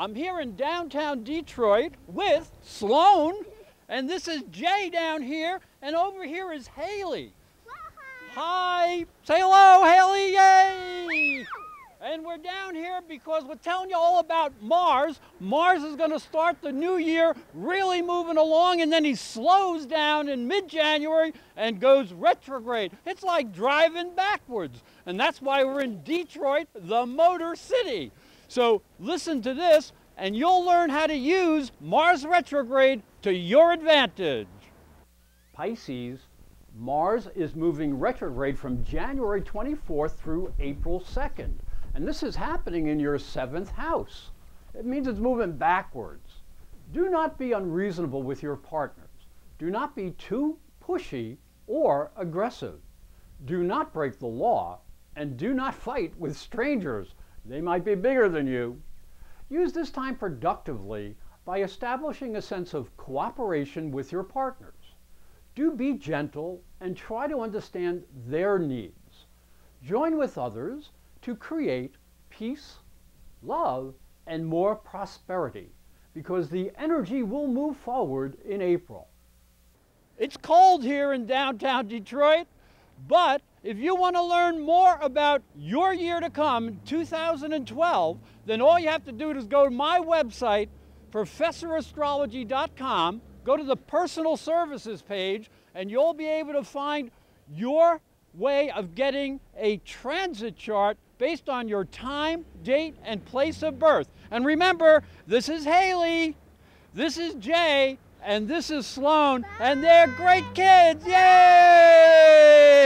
I'm here in downtown Detroit with Sloan, and this is Jay down here, and over here is Haley. Hi. Say hello, Haley. Yay! And we're down here because we're telling you all about Mars. Mars is going to start the new year really moving along, and then he slows down in mid-January and goes retrograde. It's like driving backwards. And that's why we're in Detroit, the Motor City. So listen to this, and you'll learn how to use Mars retrograde to your advantage. Pisces, Mars is moving retrograde from January 24th through April 2nd. And this is happening in your 7th house. It means it's moving backwards. Do not be unreasonable with your partners. Do not be too pushy or aggressive. Do not break the law, and do not fight with strangers. They might be bigger than you. Use this time productively by establishing a sense of cooperation with your partners. Do be gentle and try to understand their needs. Join with others to create peace, love, and more prosperity, because the energy will move forward in April. It's cold here in downtown Detroit, but if you want to learn more about your year to come, 2012, then all you have to do is go to my website, ProfessorAstrology.com, go to the Personal Services page, and you'll be able to find your way of getting a transit chart based on your time, date, and place of birth. And remember, this is Haley, this is Jay, and this is Sloan, and they're great kids. Yay!